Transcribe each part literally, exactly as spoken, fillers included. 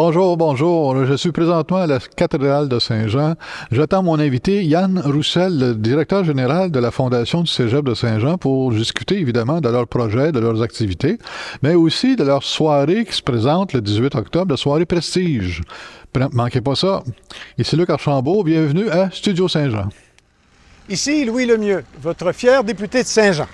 Bonjour, bonjour. Je suis présentement à la cathédrale de Saint-Jean. J'attends mon invité, Yan Rousselle, le directeur général de la Fondation du Cégep de Saint-Jean, pour discuter évidemment de leurs projets, de leurs activités, mais aussi de leur soirée qui se présente le dix-huit octobre, la Soirée Prestige. Manquez pas ça. Ici Luc Archambault, bienvenue à Studio Saint-Jean. Ici Louis Lemieux, votre fier député de Saint-Jean.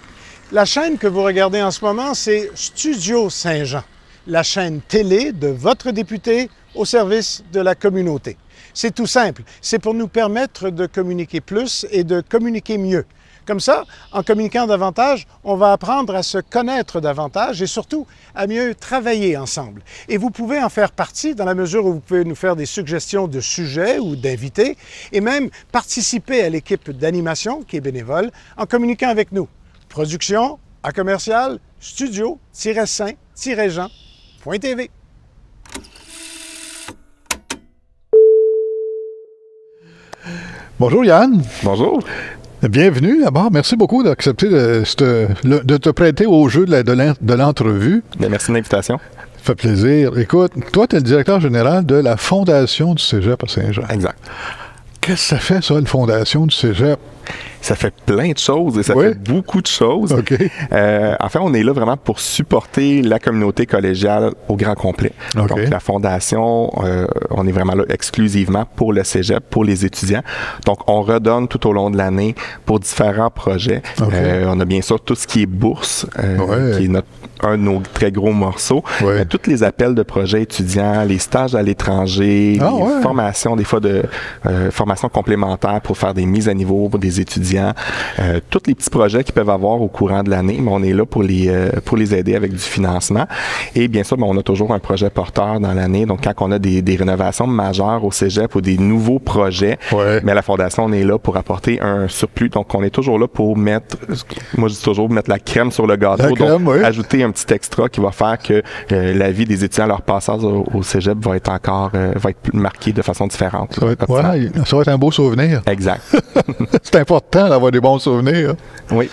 La chaîne que vous regardez en ce moment, c'est Studio Saint-Jean, la chaîne télé de votre député au service de la communauté. C'est tout simple, c'est pour nous permettre de communiquer plus et de communiquer mieux. Comme ça, en communiquant davantage, on va apprendre à se connaître davantage et surtout à mieux travailler ensemble. Et vous pouvez en faire partie dans la mesure où vous pouvez nous faire des suggestions de sujets ou d'invités et même participer à l'équipe d'animation qui est bénévole en communiquant avec nous. Production à commercial studio saint jean point t v. Bonjour Yann. Bonjour. Bienvenue d'abord. Merci beaucoup d'accepter de, de, de te prêter au jeu de l'entrevue. Merci de l'invitation. Ça fait plaisir. Écoute, toi, tu es le directeur général de la Fondation du Cégep à Saint-Jean. Exact. Qu'est-ce que ça fait, ça, une fondation du Cégep? Ça fait plein de choses et ça oui. fait beaucoup de choses. Okay. Euh, enfin, on est là vraiment pour supporter la communauté collégiale au grand complet. Okay. Donc, la fondation, euh, on est vraiment là exclusivement pour le cégep, pour les étudiants. Donc, on redonne tout au long de l'année pour différents projets. Okay. Euh, on a bien sûr tout ce qui est bourse, euh, ouais. qui est notre, un de nos très gros morceaux. Ouais. Euh, tous les appels de projets étudiants, les stages à l'étranger, ah, les ouais. formations, des fois de euh, formations complémentaires pour faire des mises à niveau pour des étudiants, euh, tous les petits projets qu'ils peuvent avoir au courant de l'année, mais on est là pour les, euh, pour les aider avec du financement. Et bien sûr, bien, on a toujours un projet porteur dans l'année. Donc, quand on a des, des rénovations majeures au cégep ou des nouveaux projets, ouais. mais la Fondation, on est là pour apporter un surplus. Donc, on est toujours là pour mettre, moi je dis toujours, mettre la crème sur le gâteau. La crème, donc, oui. ajouter un petit extra qui va faire que euh, la vie des étudiants, leur passage au, au cégep va être encore, euh, va être marquée de façon différente. Ça va être, ouais, ça va être un beau souvenir. Exact. C'est important d'avoir des bons souvenirs. Oui.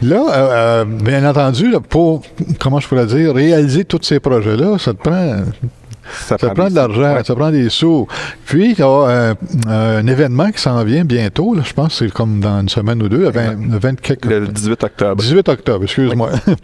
Là, euh, euh, bien entendu, là, pour, comment je pourrais dire, réaliser tous ces projets-là, ça te prend... Ça, ça prend de l'argent, ouais. ça prend des sous. Puis, il y a un, un événement qui s'en vient bientôt. Là, je pense que c'est comme dans une semaine ou deux, vingt, vingt quelques... le dix-huit octobre. dix-huit octobre, excuse-moi. Oui.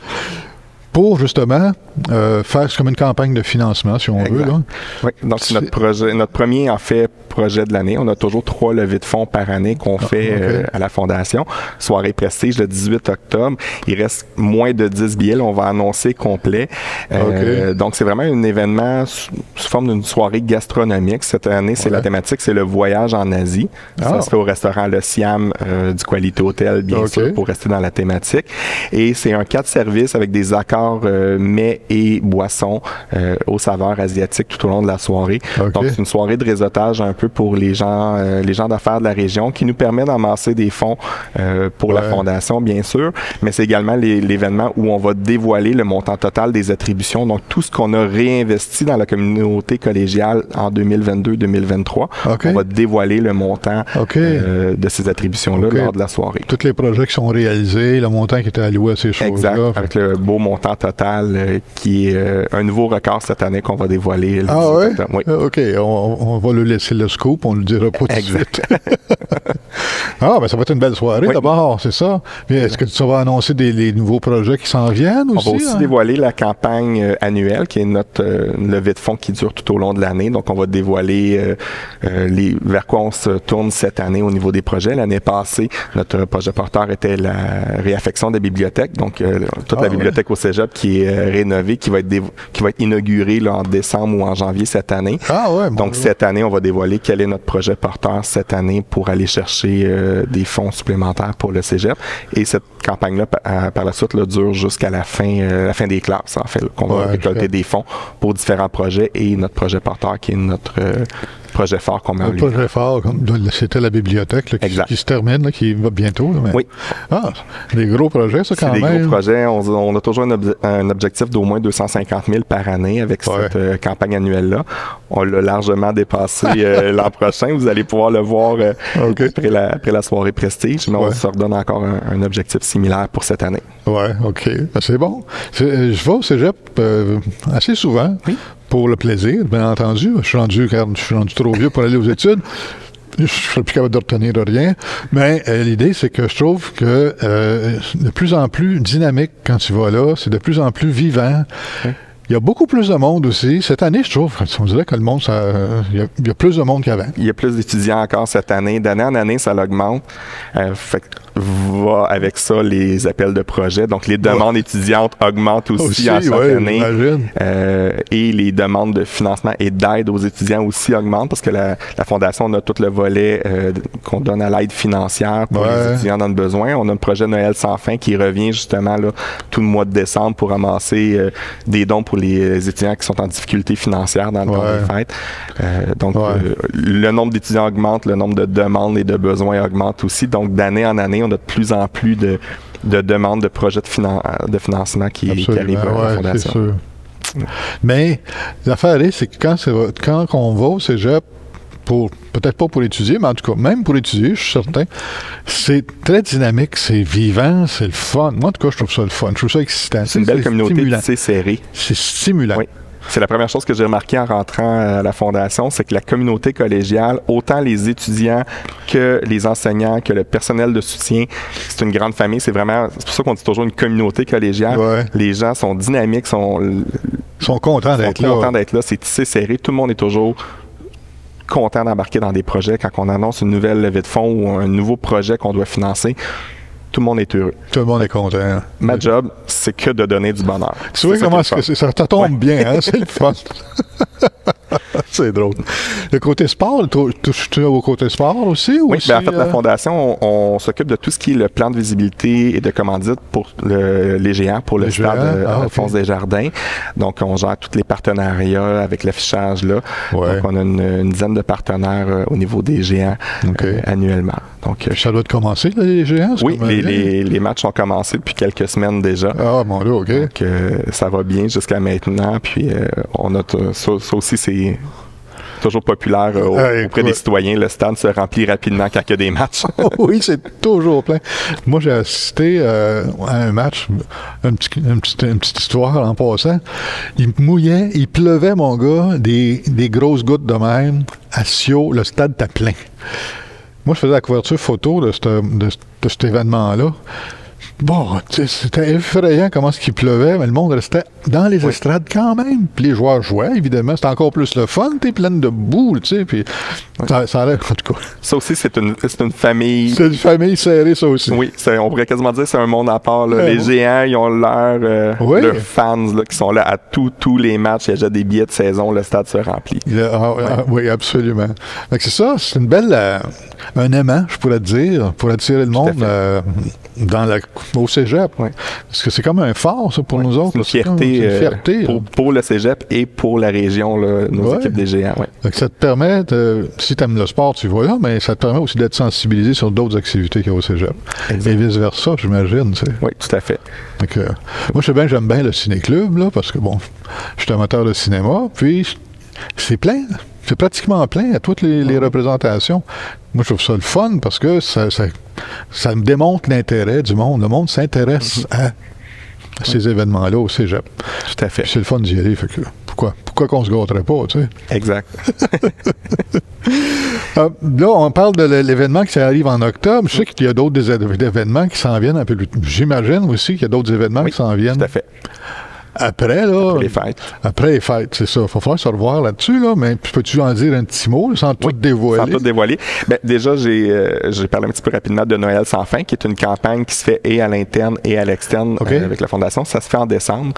Pour justement euh, faire comme une campagne de financement, si on exact. Veut. Là. Oui, donc c'est notre projet, notre premier en fait projet de l'année. On a toujours trois levées de fonds par année qu'on ah, fait okay. euh, à la Fondation. Soirée Prestige le dix-huit octobre. Il reste moins de dix billets. Là, on va annoncer complet. Euh, okay. Donc c'est vraiment un événement sous, sous forme d'une soirée gastronomique. Cette année, c'est ouais. la thématique, c'est le voyage en Asie. Ah. Ça se fait au restaurant Le Siam euh, du Qualité Hôtel, bien okay. sûr, pour rester dans la thématique. Et c'est un cas de service avec des accords Euh, mets et boissons euh, aux saveurs asiatiques tout au long de la soirée. Okay. Donc, c'est une soirée de réseautage un peu pour les gens, euh, les gens d'affaires de la région qui nous permet d'amasser des fonds euh, pour ouais. la Fondation, bien sûr, mais c'est également l'événement où on va dévoiler le montant total des attributions, donc tout ce qu'on a réinvesti dans la communauté collégiale en deux mille vingt-deux deux mille vingt-trois. Okay. On va dévoiler le montant okay. euh, de ces attributions-là okay. lors de la soirée. Tous les projets qui sont réalisés, le montant qui était alloué à ces choses-là. Exact, avec le beau montant total, euh, qui est euh, un nouveau record cette année qu'on va dévoiler. Ah ouais? Oui. OK. On, on va le laisser le scoop, on ne le dira pas tout de suite. Ah, ben ça va être une belle soirée oui. d'abord, c'est ça. Est-ce que tu vas annoncer des les nouveaux projets qui s'en viennent aussi? On va aussi hein? dévoiler la campagne euh, annuelle, qui est notre euh, levée de fonds qui dure tout au long de l'année. Donc, on va dévoiler euh, euh, les, vers quoi on se tourne cette année au niveau des projets. L'année passée, notre projet porteur était la réaffection des bibliothèques. Donc, euh, toute ah, la bibliothèque ouais. au Cégep qui est euh, rénovée, qui va être, qui va être inaugurée là, en décembre ou en janvier cette année. Ah ouais, bon donc, bien. Cette année, on va dévoiler quel est notre projet porteur cette année pour aller chercher euh, des fonds supplémentaires pour le Cégep. Et cette campagne-là, par, par la suite, là, dure jusqu'à la fin euh, la fin des classes, en fait, qu'on va ouais, récolter okay. des fonds pour différents projets et notre projet porteur qui est notre... Euh, projet fort qu'on met en ligne. Le projet fort, c'était la bibliothèque là, qui, qui se termine, là, qui va bientôt. Là, mais... Oui. Ah, des gros projets, ça, quand même. C'est des gros projets. On, on a toujours un, ob un objectif d'au moins deux cent cinquante mille par année avec ouais. cette euh, campagne annuelle-là. On l'a largement dépassé euh, l'an prochain. Vous allez pouvoir le voir euh, okay. après, la, après la soirée Prestige, mais ouais. on se redonne encore un, un objectif similaire pour cette année. Oui, OK. Ben, c'est bon. Euh, je vais au cégep euh, assez souvent. Oui. pour le plaisir, bien entendu. Je suis rendu, je suis rendu trop vieux pour aller aux études. Je ne serais plus capable de retenir rien, mais euh, l'idée, c'est que je trouve que euh, de plus en plus dynamique quand tu vas là, c'est de plus en plus vivant. Okay. Il y a beaucoup plus de monde aussi. Cette année, je trouve, on dirait que le monde, ça, il, y a, il y a plus de monde qu'avant. Il y a plus d'étudiants encore cette année. D'année en année, ça l'augmente. Euh, fait va avec ça les appels de projet. Donc, les demandes ouais. étudiantes augmentent aussi, aussi en chaque ouais, année. Euh, et les demandes de financement et d'aide aux étudiants aussi augmentent parce que la, la Fondation, on a tout le volet euh, qu'on donne à l'aide financière pour ouais. les étudiants dans le besoin. On a le projet Noël sans fin qui revient justement là, tout le mois de décembre pour amasser euh, des dons pour les étudiants qui sont en difficulté financière dans le temps ouais. des fêtes. Euh, donc, ouais. euh, le nombre d'étudiants augmente, le nombre de demandes et de besoins augmente aussi. Donc, d'année en année, on a de plus en plus de, de demandes de projets de, finan de financement qui, qui arrivent à la Fondation. Sûr. Mais l'affaire est, c'est que quand, quand on va au cégep, peut-être pas pour étudier, mais en tout cas, même pour étudier, je suis certain, c'est très dynamique, c'est vivant, c'est le fun. Moi, en tout cas, je trouve ça le fun, je trouve ça excitant. C'est une belle communauté, c'est serré. C'est stimulant. Oui. C'est la première chose que j'ai remarquée en rentrant à la Fondation, c'est que la communauté collégiale, autant les étudiants que les enseignants, que le personnel de soutien, c'est une grande famille. C'est vraiment, c'est pour ça qu'on dit toujours une communauté collégiale. Ouais. Les gens sont dynamiques, sont, sont contents d'être là. Sont contents d'être là. C'est tissé serré. Tout le monde est toujours content d'embarquer dans des projets. Quand on annonce une nouvelle levée de fonds ou un nouveau projet qu'on doit financer, tout le monde est heureux. Tout le monde est content. Ma job, c'est que de donner du bonheur. Tu vois comment ça, que ça tombe ouais. bien, hein? C'est le fun. C'est drôle. Le côté sport, tu es au côté sport aussi? Ou oui, bien en fait, euh... la Fondation, on, on s'occupe de tout ce qui est le plan de visibilité et de commandite pour le, les géants, pour le les stade géants? Ah, Alphonse okay. Desjardins. Donc, on gère tous les partenariats avec l'affichage là. Ouais. Donc, on a une, une dizaine de partenaires euh, au niveau des géants okay. euh, annuellement. Donc, euh, ça doit commencer, là, les géants? Oui, les, les, les matchs ont commencé depuis quelques semaines déjà. Ah, mon Dieu, OK. Donc, euh, ça va bien jusqu'à maintenant. Puis, euh, on a ça, ça aussi, c'est toujours populaire euh, auprès Écoute. des citoyens. Le stade se remplit rapidement quand il y a des matchs. Oui, c'est toujours plein. Moi, j'ai assisté euh, à un match, une petite, une petite, une petite histoire en passant. Il mouillait, il pleuvait, mon gars, des, des grosses gouttes de même. À Sio, le stade était plein. Moi, je faisais la couverture photo de, cette, de, de cet événement-là. Bon, c'était effrayant comment ce qu'il pleuvait, mais le monde restait dans les oui. estrades quand même. Puis les joueurs jouaient, évidemment. C'était encore plus le fun. T'es pleine de boue, tu sais. Puis oui. ça, ça allait, en tout cas. Ça aussi, c'est une, une famille. C'est une famille serrée, ça aussi. Oui, on pourrait quasiment dire que c'est un monde à part. Là. Ouais, les ouais. géants, ils ont leur, euh, oui. leurs fans là, qui sont là à tous tous les matchs. Il y a déjà des billets de saison. Le stade se remplit. Le, ah, ouais. ah, oui, absolument. C'est ça. C'est une belle. Euh, un aimant, je pourrais te dire, pour attirer le monde euh, dans la. Au cégep, oui. Parce que c'est comme un phare, ça, pour oui, nous autres. Une fierté, une fierté euh, pour, pour le cégep et pour la région, là, nos oui. équipes des géants. Oui. Donc ça te permet, de, si tu aimes le sport, tu vois là, mais ça te permet aussi d'être sensibilisé sur d'autres activités qu'il y a au cégep. Exact. Et vice-versa, j'imagine. Tu sais. Oui, tout à fait. Donc, euh, moi, je sais bien que j'aime bien le ciné-club, là, parce que, bon, je suis amateur de cinéma, puis c'est plein. C'est pratiquement plein à toutes les, les représentations. Moi, je trouve ça le fun parce que ça, ça, ça me démontre l'intérêt du monde. Le monde s'intéresse à ces oui. événements-là au cégep. Tout à fait. C'est le fun d'y aller. Fait que pourquoi, pourquoi qu'on se gâterait pas, tu sais? Exact. euh, là, on parle de l'événement qui arrive en octobre. Je sais qu'il y a d'autres événements qui s'en viennent un peu plus tôt. J'imagine aussi qu'il y a d'autres événements oui, qui s'en viennent. Tout à fait. Après, là. Après les fêtes. Après les fêtes, c'est ça. Il va falloir se revoir là-dessus, là. Mais peux-tu en dire un petit mot, sans tout oui, dévoiler? Sans tout dévoiler. Bien, déjà, j'ai euh, parlé un petit peu rapidement de Noël sans fin, qui est une campagne qui se fait et à l'interne et à l'externe okay. euh, avec la Fondation. Ça se fait en décembre,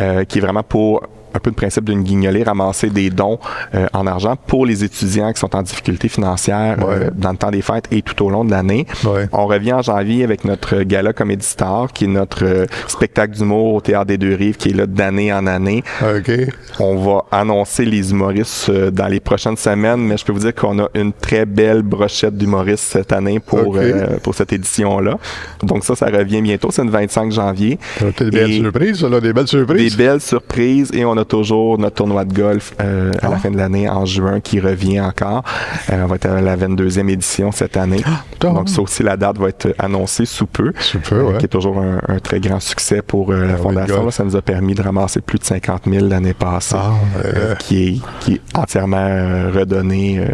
euh, qui est vraiment pour un peu le principe d'une guignolée, ramasser des dons euh, en argent pour les étudiants qui sont en difficulté financière ouais. euh, dans le temps des fêtes et tout au long de l'année. Ouais. On revient en janvier avec notre Gala Comédistore, qui est notre euh, spectacle d'humour au Théâtre des Deux-Rives, qui est là d'année en année. Okay. On va annoncer les humoristes euh, dans les prochaines semaines, mais je peux vous dire qu'on a une très belle brochette d'humoristes cette année pour, okay. euh, pour cette édition-là. Donc ça, ça revient bientôt. C'est le vingt-cinq janvier. Des belles surprises, là, des belles surprises. Des belles surprises. Et on a a toujours notre tournoi de golf euh, ah. à la fin de l'année, en juin, qui revient encore. Euh, on va être à la vingt-deuxième édition cette année. Ah, donc ça aussi, la date va être annoncée sous peu, sous peu ouais. euh, qui est toujours un, un très grand succès pour euh, la Fondation. Là, ça nous a permis de ramasser plus de cinquante mille l'année passée, ah, euh, euh, qui, est, qui est entièrement euh, redonné euh,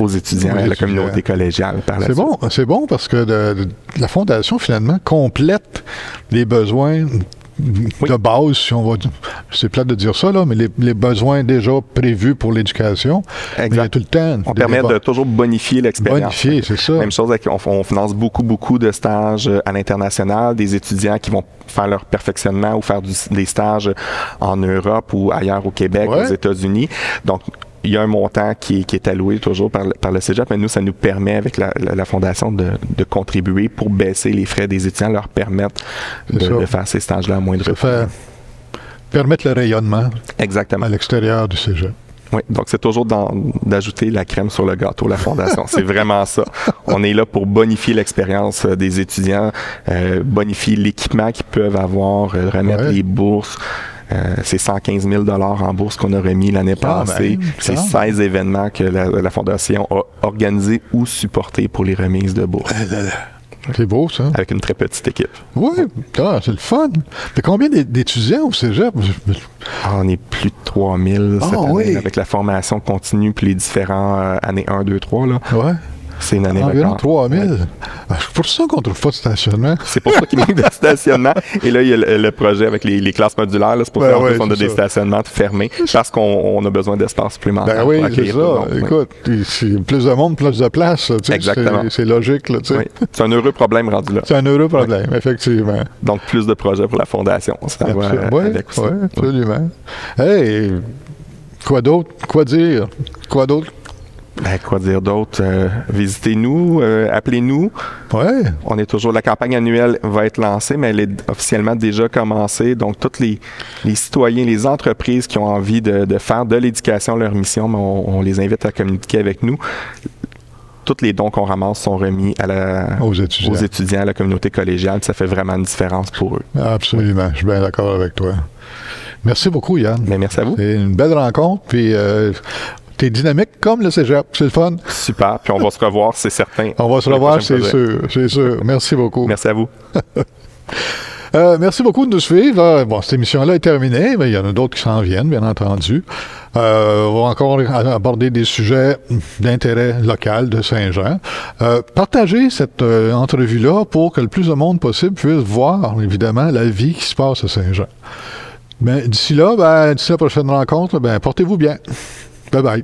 aux étudiants, à la communauté collégiale. C'est bon, c'est bon parce que de, de, la Fondation, finalement, complète les besoins de oui. base, si on va dire, c'est plate de dire ça, là, mais les, les besoins déjà prévus pour l'éducation, exact. Mais tout le temps. On permet de toujours bonifier l'expérience. Bonifier, c'est ça. Même chose, on, on finance beaucoup, beaucoup de stages à l'international, des étudiants qui vont faire leur perfectionnement ou faire du, des stages en Europe ou ailleurs au Québec, ouais. aux États-Unis. Donc, il y a un montant qui, qui est alloué toujours par, par le cégep, mais nous, ça nous permet, avec la, la, la Fondation, de, de contribuer pour baisser les frais des étudiants, leur permettre de, de faire ces stages-là à moindre coût. Permettre le rayonnement exactement. À l'extérieur du cégep. Oui, donc c'est toujours d'ajouter la crème sur le gâteau, la Fondation. C'est vraiment ça. On est là pour bonifier l'expérience des étudiants, euh, bonifier l'équipement qu'ils peuvent avoir, euh, remettre ouais. les bourses. Euh, c'est cent quinze mille dollars en bourse qu'on a remis l'année passée. Ben, c'est seize événements que la, la Fondation a organisés ou supportés pour les remises de bourse. C'est beau, ça. Avec une très petite équipe. Oui, ah, c'est le fun. Mais combien d'étudiants au cégep? Ah, on est plus de trois mille ah, cette année, oui. avec la formation continue puis les différents euh, années un, deux, trois. Là. Ouais. C'est une année environ trois mille. Ouais. C'est pour ça qu'on ne trouve pas de stationnement. C'est pour ça qu'il manque de stationnement. Et là, il y a le, le projet avec les, les classes modulaires. C'est pour ben ça qu'on ouais, a des stationnements fermés parce qu'on a besoin d'espace supplémentaire. Ben oui, c'est ça. Monde, écoute, ouais. plus de monde, plus de place. Exactement. C'est logique. Oui. C'est un heureux problème rendu là. C'est un heureux problème, ouais. effectivement. Donc, plus de projets pour la Fondation. Oui, ouais, absolument. Ouais. Hey, quoi d'autre? Quoi dire? Quoi d'autre? Ben, quoi dire d'autre? Euh, visitez-nous, euh, appelez-nous. Ouais. On est toujours... La campagne annuelle va être lancée, mais elle est officiellement déjà commencée. Donc, tous les, les citoyens, les entreprises qui ont envie de, de faire de l'éducation leur mission, ben on, on les invite à communiquer avec nous. Tous les dons qu'on ramasse sont remis à la, aux, étudiants. aux étudiants, à la communauté collégiale. Ça fait vraiment une différence pour eux. Absolument. Je suis bien d'accord avec toi. Merci beaucoup, Yann. Ben, merci à vous. C'est une belle rencontre. Puis... Euh, t'es dynamique comme le cégep, c'est le fun. Super, puis on va se revoir, c'est certain. On va se revoir, c'est sûr, c'est sûr. Merci beaucoup. Merci à vous. euh, merci beaucoup de nous suivre. Bon, cette émission-là est terminée, mais il y en a d'autres qui s'en viennent, bien entendu. Euh, on va encore aborder des sujets d'intérêt local de Saint-Jean. Euh, partagez cette euh, entrevue-là pour que le plus de monde possible puisse voir, évidemment, la vie qui se passe à Saint-Jean. Mais d'ici là, ben, d'ici la prochaine rencontre, ben, portez-vous bien. Bye-bye.